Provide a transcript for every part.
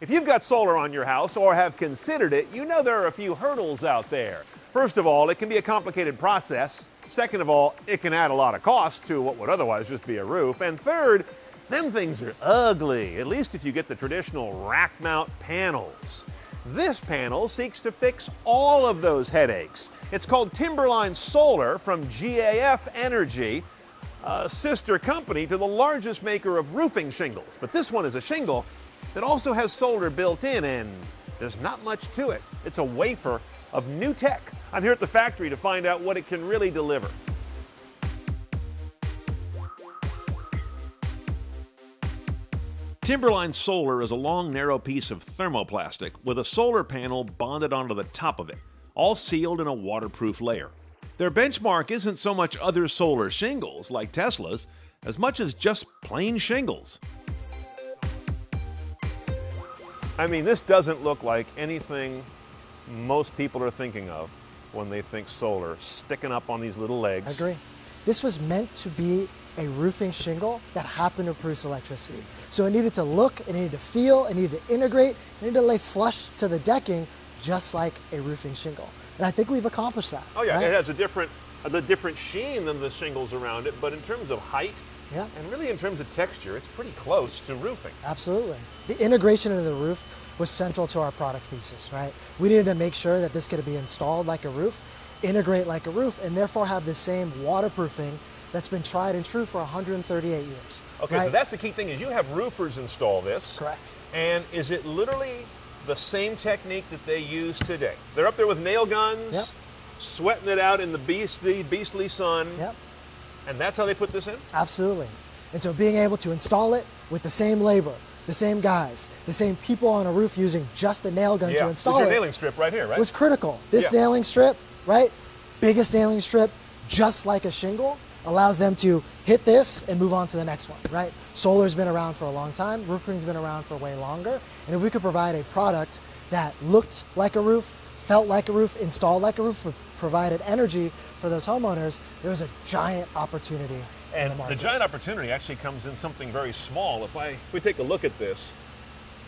If you've got solar on your house or have considered it, you know there are a few hurdles out there. First of all, it can be a complicated process. Second of all, it can add a lot of cost to what would otherwise just be a roof. And third, them things are ugly, at least if you get the traditional rack mount panels. This panel seeks to fix all of those headaches. It's called Timberline Solar from GAF Energy, a sister company to the largest maker of roofing shingles. But this one is a shingle that also has solar built in, and there's not much to it. It's a wafer of new tech. I'm here at the factory to find out what it can really deliver. Timberline Solar is a long, narrow piece of thermoplastic with a solar panel bonded onto the top of it, all sealed in a waterproof layer. Their benchmark isn't so much other solar shingles like Tesla's, as much as just plain shingles. I mean, this doesn't look like anything most people are thinking of when they think solar, sticking up on these little legs. I agree. This was meant to be a roofing shingle that happened to produce electricity. So it needed to look, it needed to feel, it needed to integrate, it needed to lay flush to the decking, just like a roofing shingle. And I think we've accomplished that. Oh yeah, right? It has a different sheen than the shingles around it, but in terms of height, yeah. And really in terms of texture, it's pretty close to roofing. Absolutely. The integration into the roof was central to our product thesis, right? We needed to make sure that this could be installed like a roof, integrate like a roof, and therefore have the same waterproofing that's been tried and true for 138 years. Okay, right? So that's the key thing, is you have roofers install this. Correct. And is it literally the same technique that they use today? They're up there with nail guns, yep, sweating it out in the beastly sun. Yep. And that's how they put this in? Absolutely. And so being able to install it with the same labor, the same guys, the same people on a roof using just the nail gun, yeah, to install it. Your nailing strip right here, right? Was critical. This, yeah, nailing strip, right? Biggest nailing strip, just like a shingle, allows them to hit this and move on to the next one, right? Solar's been around for a long time, roofing's been around for way longer, and if we could provide a product that looked like a roof, felt like a roof, installed like a roof, provided energy for those homeowners, there was a giant opportunity. And the giant opportunity actually comes in something very small. If we take a look at this,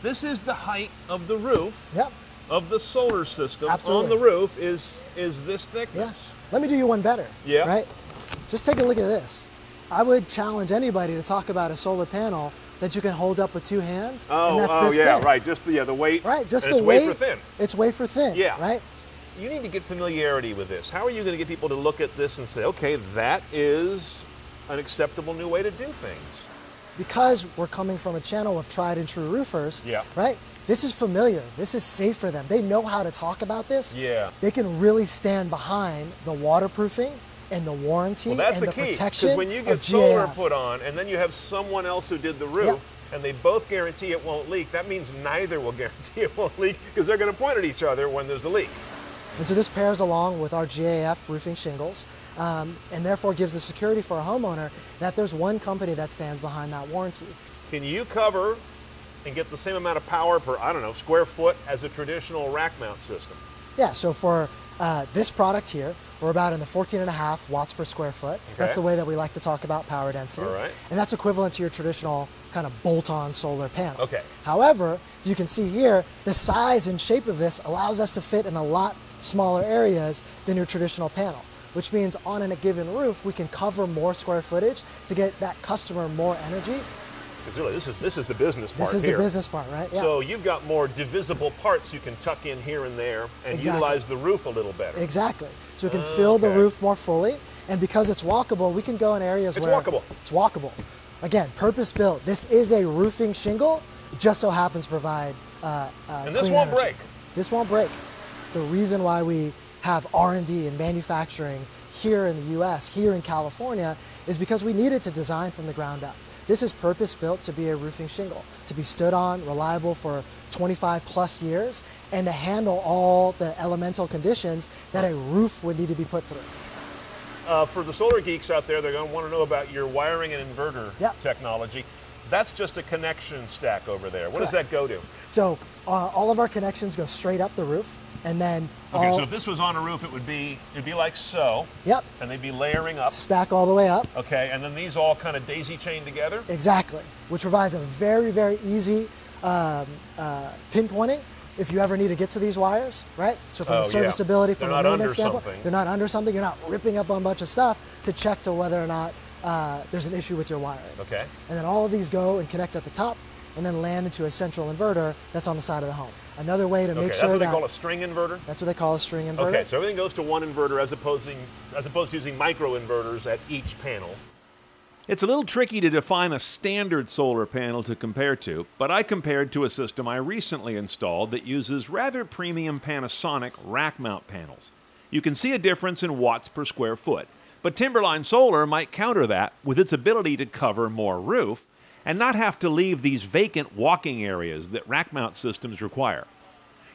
this is the height of the roof, yep, of the solar system. Absolutely. On the roof is this thickness. Yeah. Let me do you one better, yeah, right? Just take a look at this. I would challenge anybody to talk about a solar panel that you can hold up with two hands. Oh, and that's this thin. Right. Just the weight. Right, just the weight. It's wafer thin. It's wafer thin. Yeah. Right. You need to get familiarity with this. How are you going to get people to look at this and say, okay, that is an acceptable new way to do things? Because we're coming from a channel of tried and true roofers. Yeah. Right. This is familiar. This is safe for them. They know how to talk about this. Yeah. They can really stand behind the waterproofing and the warranty, well, that's the key, protection. Because when you get solar put on and then you have someone else who did the roof, yep, and they both guarantee it won't leak, that means neither will guarantee it won't leak, because they're going to point at each other when there's a leak. And so this pairs along with our GAF roofing shingles, and therefore gives the security for a homeowner that there's one company that stands behind that warranty. Can you cover and get the same amount of power per, I don't know, square foot as a traditional rack mount system? Yeah, so for this product here, we're about in the 14.5 watts per square foot. Okay. That's the way that we like to talk about power density. All right. And that's equivalent to your traditional kind of bolt-on solar panel. Okay. However, you can see here, the size and shape of this allows us to fit in a lot smaller areas than your traditional panel, which means on a given roof, we can cover more square footage to get that customer more energy. Because really, this is the business part here. This is the business part, right? Yeah. So you've got more divisible parts you can tuck in here and there and, exactly, utilize the roof a little better. Exactly. So we can fill, okay, the roof more fully, and because it's walkable, we can go in areas where walkable. It's walkable. Again, purpose-built. This is a roofing shingle. It just so happens to provide and this won't break. This won't break. The reason why we have R&D and manufacturing here in the U.S., here in California, is because we needed to design from the ground up. This is purpose-built to be a roofing shingle, to be stood on, reliable for 25-plus years, and to handle all the elemental conditions that a roof would need to be put through. For the solar geeks out there, they're going to want to know about your wiring and inverter, yep, technology. That's just a connection stack over there. What, correct, does that go to? So all of our connections go straight up the roof, and then okay, so if this was on a roof, it'd be like so. Yep. And they'd be layering up. Stack all the way up. Okay, and then these all kind of daisy chain together? Exactly, which provides a very, very easy pinpointing if you ever need to get to these wires, right? So from serviceability, from a maintenance standpoint, they're not under something. You're not ripping up on a bunch of stuff to check to whether or not there's an issue with your wiring. Okay. And then all of these go and connect at the top and then land into a central inverter that's on the side of the home. Another way to make sure that's what they call a string inverter? That's what they call a string inverter. Okay, so everything goes to one inverter as opposed to using micro inverters at each panel. It's a little tricky to define a standard solar panel to compare to, but I compared to a system I recently installed that uses rather premium Panasonic rack mount panels. You can see a difference in watts per square foot, but Timberline Solar might counter that with its ability to cover more roof and not have to leave these vacant walking areas that rack mount systems require.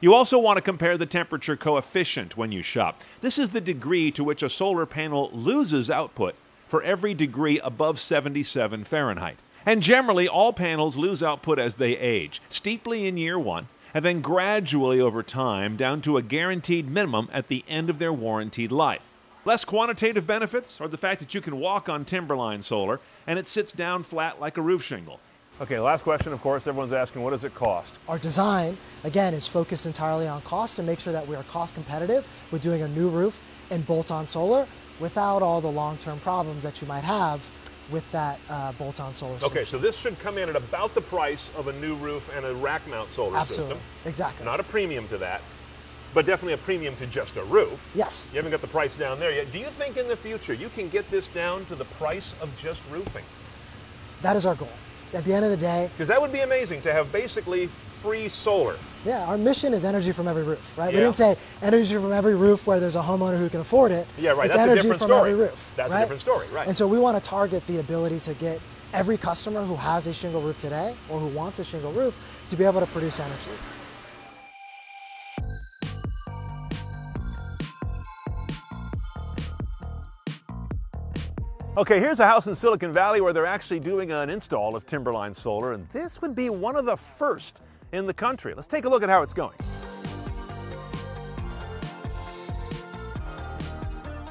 You also want to compare the temperature coefficient when you shop. This is the degree to which a solar panel loses output for every degree above 77 Fahrenheit. And generally, all panels lose output as they age, steeply in year one, and then gradually over time down to a guaranteed minimum at the end of their warranted life. Less quantitative benefits are the fact that you can walk on Timberline Solar and it sits down flat like a roof shingle. Okay, last question, of course, everyone's asking, what does it cost? Our design, again, is focused entirely on cost and make sure that we are cost competitive with doing a new roof and bolt-on solar without all the long-term problems that you might have with that bolt-on solar system. Okay, so this should come in at about the price of a new roof and a rack mount solar system. Absolutely, exactly. Not a premium to that, but definitely a premium to just a roof. Yes. You haven't got the price down there yet. Do you think in the future you can get this down to the price of just roofing? That is our goal. At the end of the day. Because that would be amazing to have basically free solar. Yeah, our mission is energy from every roof, right? Yeah. We didn't say energy from every roof where there's a homeowner who can afford it. Yeah, right. It's energy from every roof. That's a different story, right? And so we want to target the ability to get every customer who has a shingle roof today or who wants a shingle roof to be able to produce energy. Okay, here's a house in Silicon Valley where they're actually doing an install of Timberline Solar, and this would be one of the first in the country. Let's take a look at how it's going.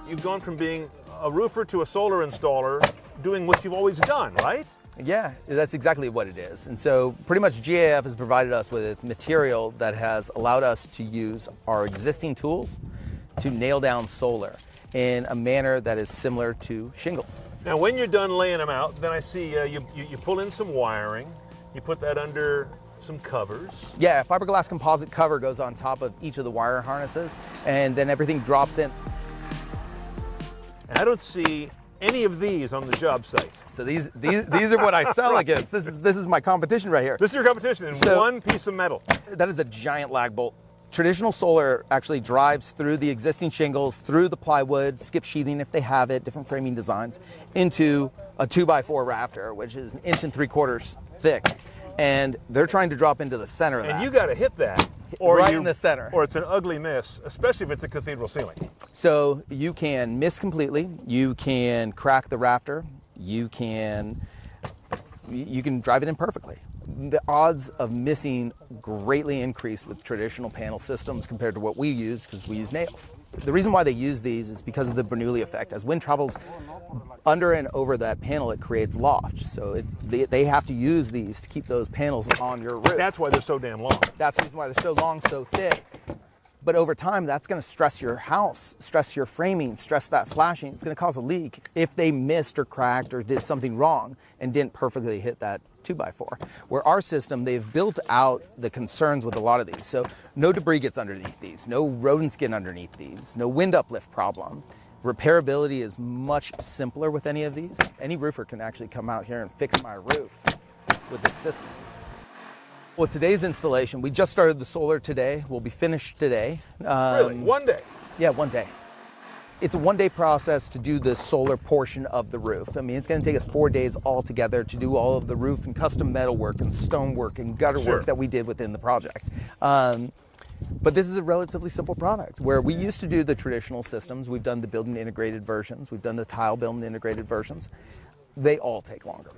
You've gone from being a roofer to a solar installer, doing what you've always done, right? Yeah, that's exactly what it is. And so pretty much GAF has provided us with material that has allowed us to use our existing tools to nail down solar in a manner that is similar to shingles. Now, when you're done laying them out, then I see you pull in some wiring, you put that under some covers. Yeah, a fiberglass composite cover goes on top of each of the wire harnesses, and then everything drops in. And I don't see any of these on the job site. So these are what I sell right against. This is my competition right here. This is your competition in one piece of metal. That is a giant lag bolt. Traditional solar actually drives through the existing shingles, through the plywood, skip sheathing if they have it, different framing designs, into a 2x4 rafter, which is 1 3/4 inches thick. And they're trying to drop into the center of that. And you got to hit that. Or right in the center. Or it's an ugly miss, especially if it's a cathedral ceiling. So you can miss completely. You can crack the rafter. You can drive it in perfectly. The odds of missing greatly increased with traditional panel systems compared to what we use because we use nails. The reason why they use these is because of the Bernoulli effect. As wind travels under and over that panel, it creates loft. So they have to use these to keep those panels on your roof. That's why they're so damn long. That's the reason why they're so long, so thick. But over time, that's going to stress your house, stress your framing, stress that flashing. It's going to cause a leak if they missed or cracked or did something wrong and didn't perfectly hit that 2x4. Where our system, they've built out the concerns with a lot of these. So no debris gets underneath these, no rodents get underneath these, no wind uplift problem. Repairability is much simpler with any of these. Any roofer can actually come out here and fix my roof with this system. Well, today's installation, we just started the solar today. We'll be finished today. Really? One day? Yeah, one day. It's a one-day process to do the solar portion of the roof. I mean, it's going to take us 4 days altogether to do all of the roof and custom metal work and stone work and gutter work that we did within the project. But this is a relatively simple product where we used to do the traditional systems. We've done the building integrated versions. We've done the tile building integrated versions. They all take longer.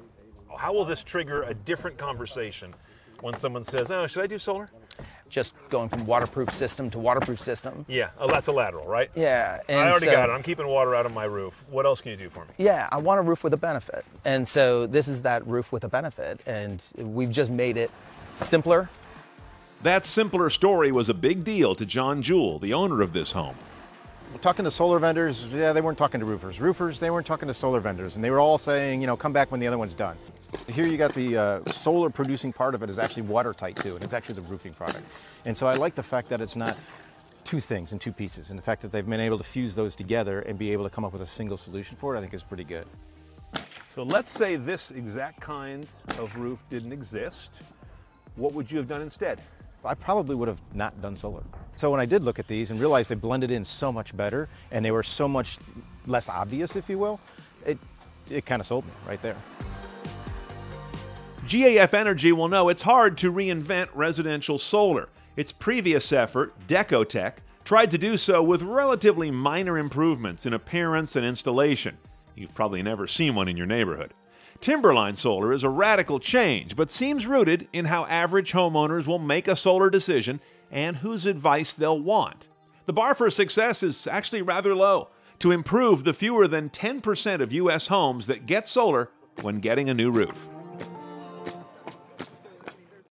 How will this trigger a different conversation when someone says, oh, should I do solar? just going from waterproof system to waterproof system. Yeah, that's a lateral, right? Yeah. And I already got it. I'm keeping water out of my roof. What else can you do for me? Yeah, I want a roof with a benefit. And so this is that roof with a benefit, and we've just made it simpler. That simpler story was a big deal to John Jewell, the owner of this home. Well, talking to solar vendors, yeah, they weren't talking to roofers. Roofers, they weren't talking to solar vendors, and they were all saying, you know, come back when the other one's done. Here you got the solar producing part of it is actually watertight too, and it's actually the roofing product. And so I like the fact that it's not two things in two pieces, and the fact that they've been able to fuse those together and be able to come up with a single solution for it, I think is pretty good. So let's say this exact kind of roof didn't exist. What would you have done instead? I probably would have not done solar. So when I did look at these and realized they blended in so much better and they were so much less obvious, if you will, it kind of sold me right there. GAF Energy will know it's hard to reinvent residential solar. Its previous effort, DecoTech, tried to do so with relatively minor improvements in appearance and installation. You've probably never seen one in your neighborhood. Timberline Solar is a radical change, but seems rooted in how average homeowners will make a solar decision and whose advice they'll want. The bar for success is actually rather low. To improve the fewer than 10% of U.S. homes that get solar when getting a new roof.